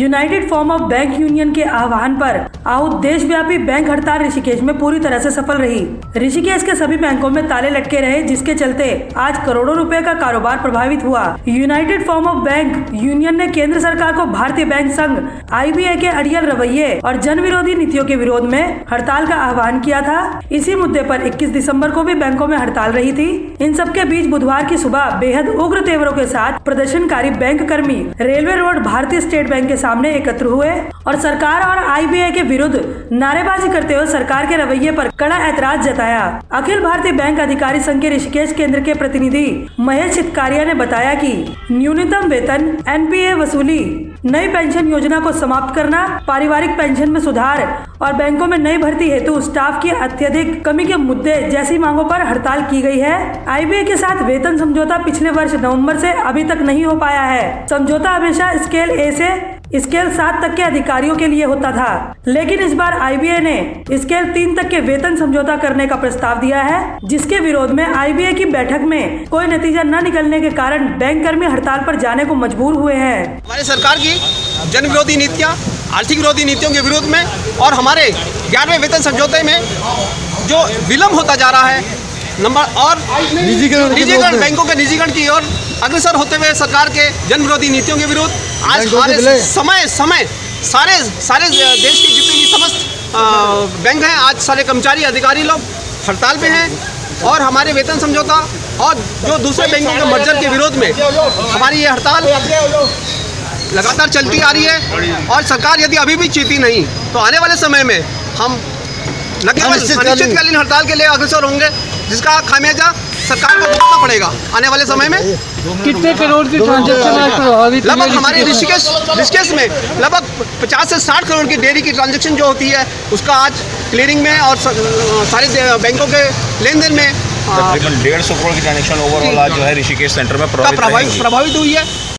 United form of bank union के आह्वान पर आओ देशव्यापी बैंक हड़ताल ऋषिकेश में पूरी तरह से सफल रही। ऋषिकेश के सभी बैंकों में ताले लटके रहे, जिसके चलते आज करोड़ों रुपए का कारोबार प्रभावित हुआ। United form of bank union ने केंद्र सरकार को भारतीय बैंक संघ (IBA) के अड़ियल रवैये और जन विरोधी नीतियों के विरोध में हड़ताल का आह्वान किया था। इसी मुद्दे पर 21 दिसंबर को भी बैंकों में हड़ताल रही थी। इन सबके बीच बुधवार की सुबह बेहद उग्र तेवरों के साथ प्रदर्शनकारी बैंक कर्मी रेलवे रोड भारतीय स्टेट बैंक के सामने एकत्र हुए और सरकार और IBA के विरुद्ध नारेबाजी करते हुए सरकार के रवैये पर कड़ा ऐतराज जताया। अखिल भारतीय बैंक अधिकारी संघ के ऋषिकेश केंद्र के प्रतिनिधि महेश चितकारिया ने बताया कि न्यूनतम वेतन (NPA) वसूली, नई पेंशन योजना को समाप्त करना, पारिवारिक पेंशन में सुधार और बैंकों में नई भर्ती हेतु स्टाफ की अत्यधिक कमी के मुद्दे जैसी मांगों पर हड़ताल की गई है। IBA के साथ वेतन समझौता पिछले वर्ष नवंबर से अभी तक नहीं हो पाया है। समझौता हमेशा स्केल A से स्केल 7 तक के अधिकारियों के लिए होता था, लेकिन इस बार IBA ने स्केल 3 तक के वेतन समझौता करने का प्रस्ताव दिया है, जिसके विरोध में IBA की बैठक में कोई नतीजा न निकलने के कारण बैंक कर्मी हड़ताल पर जाने को मजबूर हुए हैं। हमारी सरकार की जन विरोधी नीतियाँ, आर्थिक विरोधी नीतियों के विरोध में और हमारे 11वें वेतन समझौते में जो विलम्ब होता जा रहा है नंबर और निजीकरण बैंकों के निजीकरण की ओर अग्रसर होते हुए सरकार के जन विरोधी नीतियों के विरोध आज हमारे सारे देश की जितने भी समस्त बैंक हैं, आज सारे कर्मचारी अधिकारी लोग हड़ताल पे हैं और हमारे वेतन समझौता और जो दूसरे बैंकों के मर्जर के विरोध में हमारी ये हड़ताल लगातार चलती आ रही है। और सरकार यदि अभी भी चीती नहीं तो आने वाले समय में हम न केवल अनिश्चितकालीन हड़ताल के लिए अग्रसर होंगे, जिसका खामियाजा सरकार को भुगतना पड़ेगा आने वाले समय में। कितने करोड़ की ट्रांजैक्शन लगभग हमारे ऋषिकेश में लगभग 50 से 60 करोड़ की डेयरी की ट्रांजैक्शन जो होती है, उसका आज क्लियरिंग में और सारे बैंकों के लेन देन में 150 करोड़ की ट्रांजैक्शन ओवरऑल आज जो है ऋषिकेश सेंटर में प्रभावित हुई है।